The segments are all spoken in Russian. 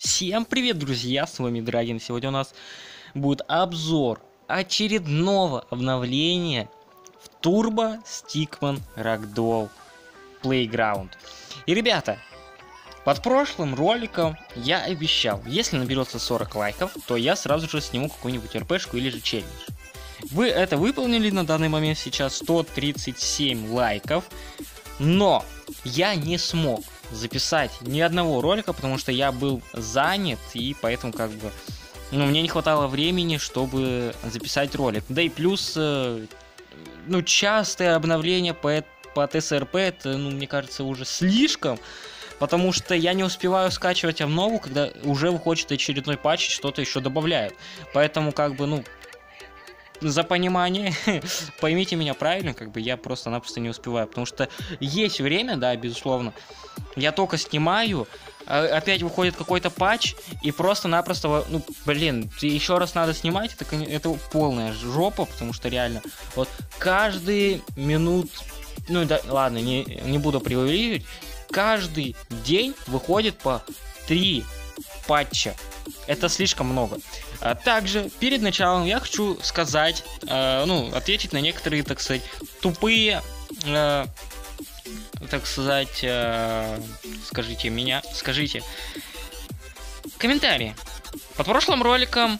Всем привет, друзья, с вами Dragen. Сегодня у нас будет обзор очередного обновления в Turbo Stickman Ragdoll Playground. И, ребята, под прошлым роликом я обещал, если наберется 40 лайков, то я сразу же сниму какую-нибудь РПшку или же челлендж. Вы это выполнили, на данный момент сейчас 137 лайков, но я не смог записать ни одного ролика, потому что я был занят, и поэтому как бы мне не хватало времени, чтобы записать ролик. Да и плюс частые обновления по ТСРП, это, мне кажется, уже слишком, потому что я не успеваю скачивать обнову, когда уже выходит очередной патч, что-то еще добавляют. Поэтому как бы, за понимание, поймите меня правильно, как бы я просто-напросто не успеваю, потому что есть время, да, безусловно, я только снимаю, опять выходит какой-то патч, и просто-напросто, еще раз надо снимать, это полная жопа, потому что реально, вот каждые минут, ладно, не буду преувеличивать, каждый день выходит по 3 патча. Это слишком много. А также перед началом я хочу сказать, ответить на некоторые, так сказать, тупые, скажите, комментарии. Под прошлым роликом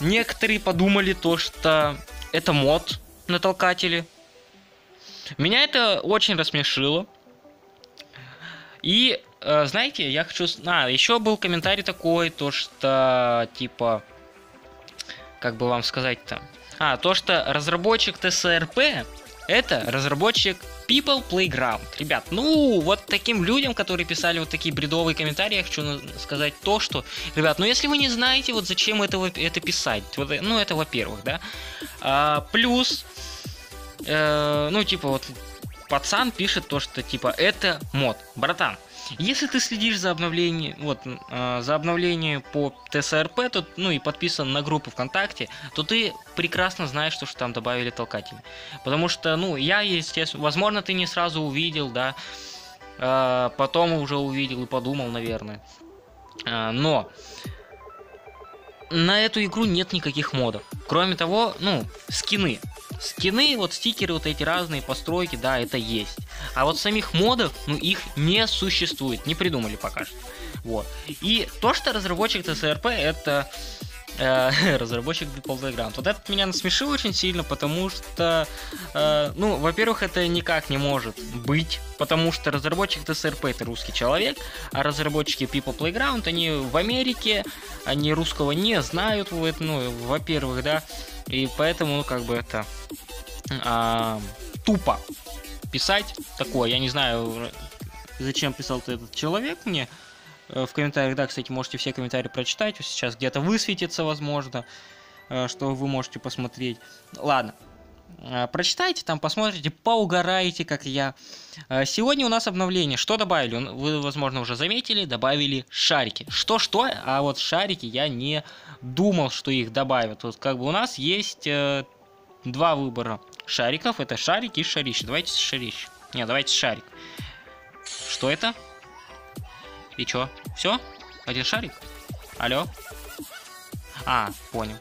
некоторые подумали то, что это мод на толкатели. Меня это очень рассмешило. И знаете, я хочу... еще был комментарий такой, то что, типа, как бы вам сказать-то... то что разработчик ТСРП, это разработчик People Playground. Ребят, вот таким людям, которые писали вот такие бредовые комментарии, я хочу сказать то, что... Ребят, если вы не знаете, вот зачем это писать? Это во-первых, да? Плюс, пацан пишет то, что, типа, это мод. Братан, если ты следишь за обновлением, по ТСРП, то, и подписан на группу ВКонтакте, то ты прекрасно знаешь, что там добавили толкатели. Потому что, я, естественно, возможно, ты не сразу увидел, да, потом уже увидел и подумал, наверное. Но на эту игру нет никаких модов. Кроме того, скины. Скины, стикеры эти разные, постройки, да, это есть. А самих модов, их не существует, не придумали пока что. И то, что разработчик ТСРП, это разработчик People Playground. Это меня насмешило очень сильно, потому что, во-первых, это никак не может быть, потому что разработчик ТСРП это русский человек, а разработчики People Playground, они в Америке, они русского не знают, во-первых, да, и поэтому, это тупо писать такое. Я не знаю, зачем писал этот человек мне в комментариях. Да, кстати, можете все комментарии прочитать. Сейчас где-то высветится, возможно, что вы можете посмотреть. Ладно, прочитайте, там посмотрите, поугараете, как я. Сегодня у нас обновление. Что добавили? Вы, возможно, уже заметили, добавили шарики. Что-что? А вот шарики я не думал, что их добавят. У нас есть два выбора шариков. Это шарик и шарищ. Давайте шарищ. Давайте шарик. Что это? И чё? Все? Один шарик? Алло? Понял.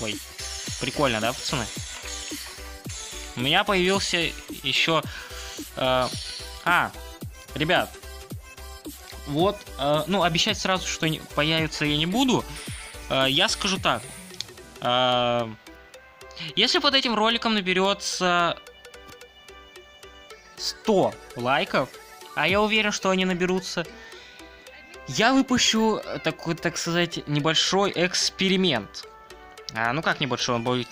Ой, прикольно, да, пацаны? У меня появился еще... ребят, обещать сразу, что появится, я не буду. Я скажу так. Если под этим роликом наберется 100 лайков, а я уверен, что они наберутся, я выпущу такой, так сказать, небольшой эксперимент. Как небольшой, он будет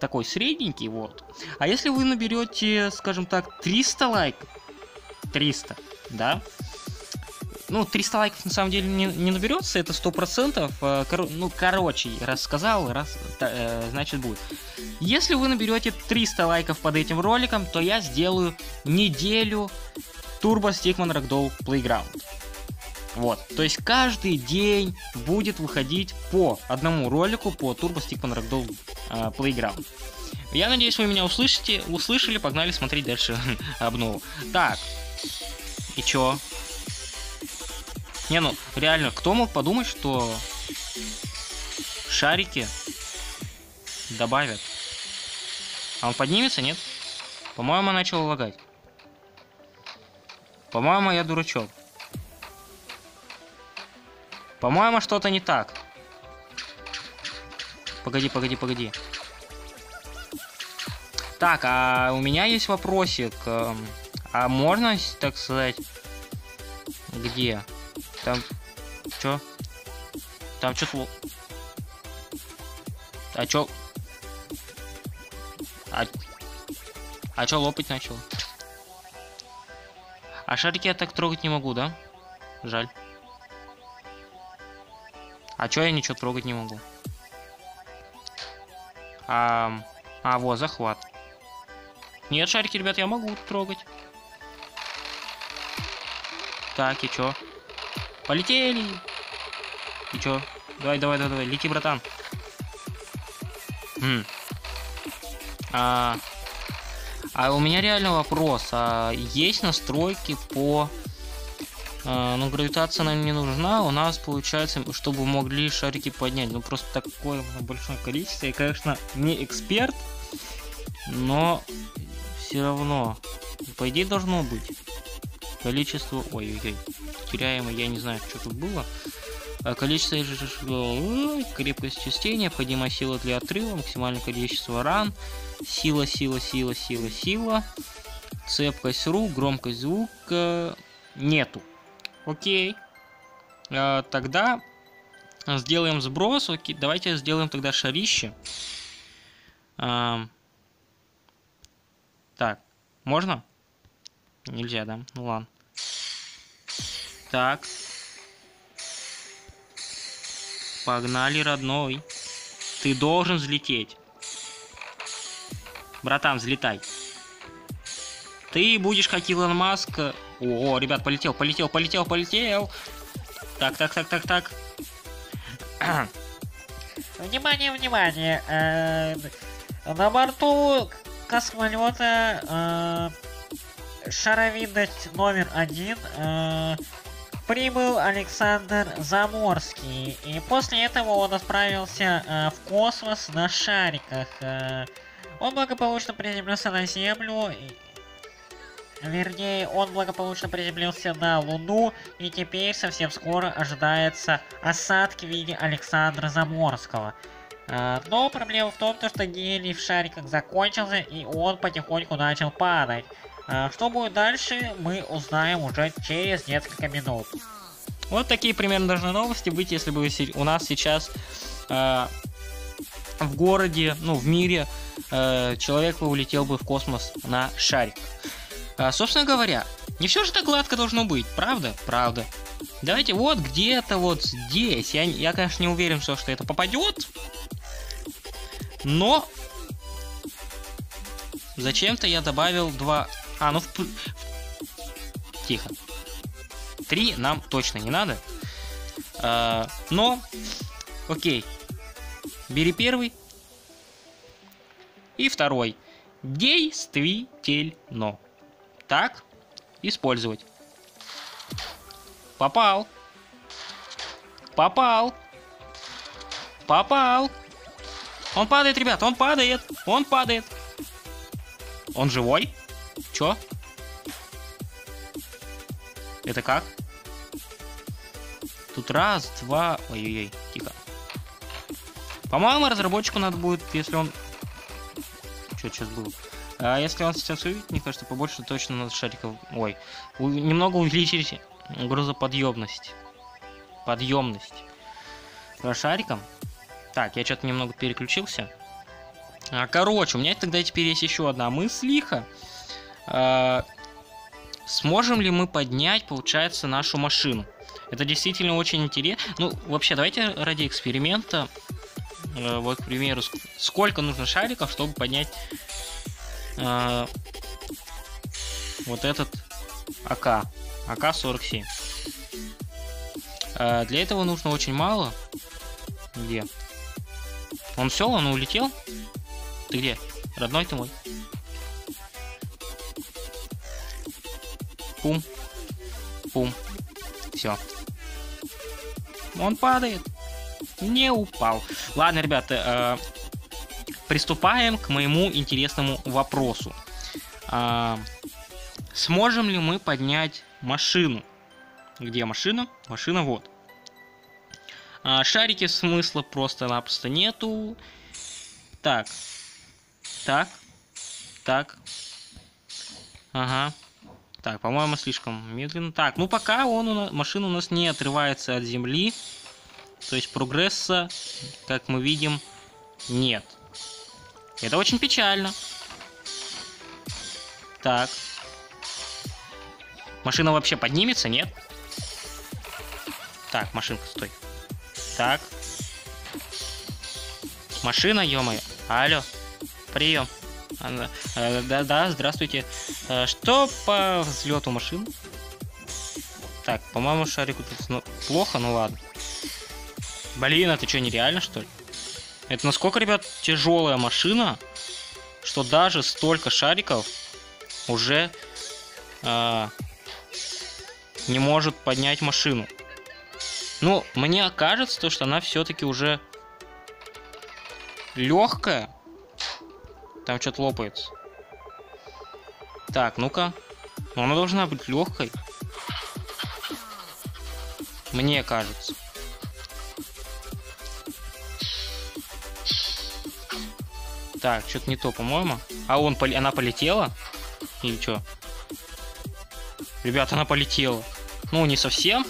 такой средненький, А если вы наберете, скажем так, 300 лайков, 300, да? 300 лайков на самом деле не наберется, это 100%. Значит, будет. Если вы наберете 300 лайков под этим роликом, то я сделаю неделю Turbo Stickman Ragdoll Playground. То есть каждый день будет выходить по одному ролику по Turbo Stickman Ragdoll Playground. Я надеюсь, вы меня услышали, погнали смотреть дальше обнову. Так, и чё? Не, ну, реально, кто мог подумать, что шарики добавят? А он поднимется, нет? По-моему, начал лагать. По-моему, я дурачок. По-моему, что-то не так. Погоди, погоди, погоди. Так, а у меня есть вопросик. А можно, так сказать... Где? Там... Чё? Там чё-то... А чё? А чё лопать начал? А шарики я так трогать не могу, да? Жаль. А чё я ничего трогать не могу? А вот, захват. Нет, шарики, ребят, я могу трогать. Так, и чё? Полетели! И чё? Давай, давай, давай, давай, лети, братан. А у меня реально вопрос. А есть настройки по... ну, гравитация нам не нужна. У нас получается, чтобы могли шарики поднять. Ну, просто такое большое количество. Я, конечно, не эксперт, но все равно. По идее, должно быть. Количество... Ой-ой-ой. Теряемо, я не знаю, что тут было. Количество крепкость частей, необходимая сила для отрыва, максимальное количество ран, сила, сила, сила, сила, сила, цепкость рук, громкость звука нету. Окей. Тогда сделаем сброс. Окей. Давайте сделаем тогда шарище. Так, можно? Нельзя, да? Ну ладно. Так. Погнали, родной. Ты должен взлететь. Братан, взлетай. Ты будешь как Илон Маск. О, ребят, полетел, полетел, полетел, полетел. Так, так, так, так, так. Внимание, внимание. На борту космолета... Шаровидность номер 1. Прибыл Александр Заморский. И после этого он отправился в космос на шариках. Он благополучно приземлился на Землю. Вернее, он благополучно приземлился на Луну. И теперь совсем скоро ожидается осадки в виде Александра Заморского. Но проблема в том, что гелий в шариках закончился, и он потихоньку начал падать. Что будет дальше, мы узнаем уже через несколько минут. Вот такие примерно должны новости быть, если бы у нас сейчас в городе, ну в мире, человек улетел бы в космос на шарик. Собственно говоря, не все же так гладко должно быть, правда? Правда. Давайте вот где-то вот здесь. Я конечно, не уверен, что это попадет, но зачем-то я добавил 2... А, ну... Тихо. 3 нам точно не надо. Но... Окей. Бери первый. И второй. Действительно. Так. Использовать. Попал. Попал. Попал. Он падает, ребят. Он падает. Он падает. Он живой? Чё? Это как? Тут раз, два... Ой-ой-ой, тихо. По-моему, разработчику надо будет, если он... Чё сейчас было? А если он сейчас увидит, мне кажется, побольше точно надо шариков... Ой. Немного увеличить грузоподъемность. Подъемность. Про шариком. Так, я что-то немного переключился. Короче, у меня тогда теперь есть еще одна мыслиха. Сможем ли мы поднять, получается, нашу машину? Это действительно очень интересно. Ну, вообще, давайте ради эксперимента, вот, к примеру, сколько нужно шариков, чтобы поднять вот этот АК. АК-47. Для этого нужно очень мало. Где? Он все, он улетел? Ты где? Родной ты мой. Пум. Пум. Все. Он падает. Не упал. Ладно, ребята, приступаем к моему интересному вопросу. Сможем ли мы поднять машину? Где машина? Машина вот. Шарики смысла просто-напросто нету. Так. Так. Так. Ага. Так, по-моему, слишком медленно. Так, ну пока машина у нас не отрывается от земли. То есть прогресса, как мы видим, нет. Это очень печально. Так. Машина вообще поднимется, нет? Так, машинка, стой. Так. Машина, ё-моё. Алло. Прием. Да, здравствуйте. Что по взлету машин? Так, по-моему, шарику тут плохо, ну ладно. Блин, это что, нереально, что ли? Это насколько, ребят, тяжелая машина, что даже столько шариков уже не может поднять машину. Ну, мне кажется, что она все-таки уже легкая. Там что-то лопается. Так, ну-ка. Она должна быть легкой. Мне кажется. Так, что-то не то, по-моему. А она полетела? Или что? Ребята, она полетела. Ну, не совсем.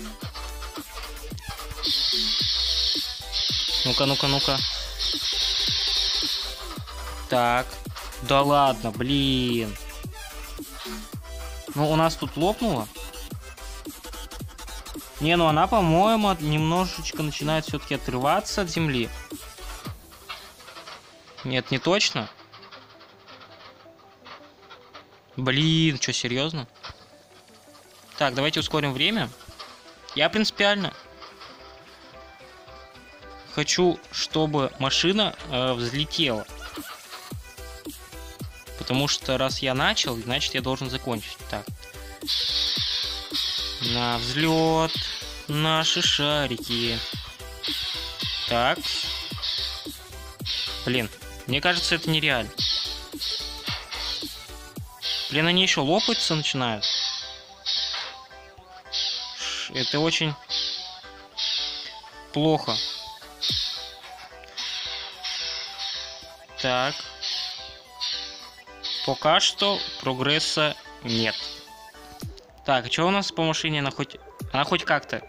Ну-ка, ну-ка, ну-ка. Так. Да ладно, блин. Ну, у нас тут лопнуло. Не, ну она, по-моему, немножечко начинает все-таки отрываться от земли. Нет, не точно. Блин, что, серьезно? Так, давайте ускорим время. Я принципиально хочу, чтобы машина взлетела. Потому что раз я начал, значит я должен закончить. Так. На взлет наши шарики. Так. Блин. Мне кажется, это нереально. Блин, они еще лопаются начинают. Это очень плохо. Так. Пока что прогресса нет. Так, а что у нас по машине? Она хоть как-то...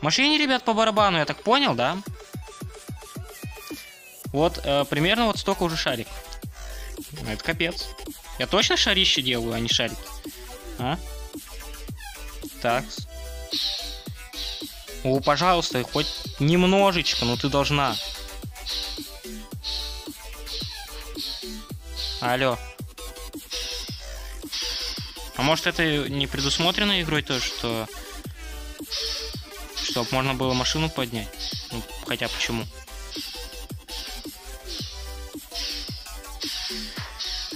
Машине, ребят, по барабану, я так понял, да? Вот, примерно вот столько уже шарик. Это капец. Я точно шарище делаю, а не шарики? А? Так. О, пожалуйста, хоть немножечко, но ты должна. Алло. А может, это не предусмотрено игрой то, что... Чтоб можно было машину поднять? Ну, хотя почему?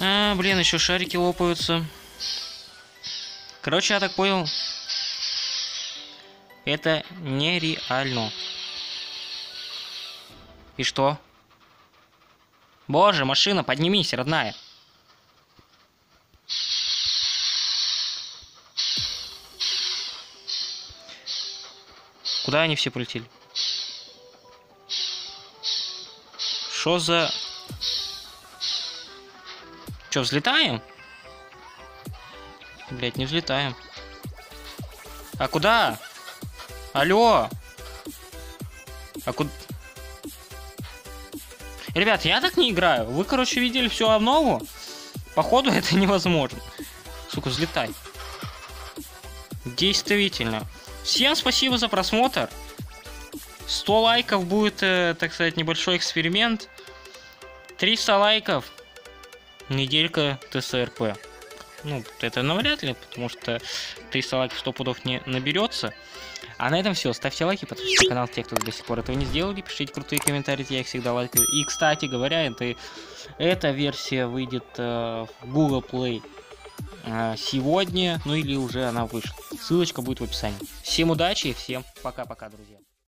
А, блин, еще шарики лопаются. Короче, я так понял. Это нереально. И что? Боже, машина, поднимись, родная. Куда они все полетели? Что за... Что, взлетаем? Блять, не взлетаем. А куда? Алло! А куда? Ребят, я так не играю. Вы, короче, видели всю обнову. Походу, это невозможно. Сука, взлетай. Действительно. Всем спасибо за просмотр. 100 лайков будет, так сказать, небольшой эксперимент. 300 лайков. Неделька ТСРП. Ну, это навряд ли, потому что 300 лайков 100 пудов не наберется. А на этом все. Ставьте лайки, подписывайтесь на канал те, кто до сих пор этого не сделали. Пишите крутые комментарии, я их всегда лайкаю. И, кстати говоря, эта версия выйдет в Google Play сегодня, ну или уже она вышла. Ссылочка будет в описании. Всем удачи и всем пока-пока, друзья.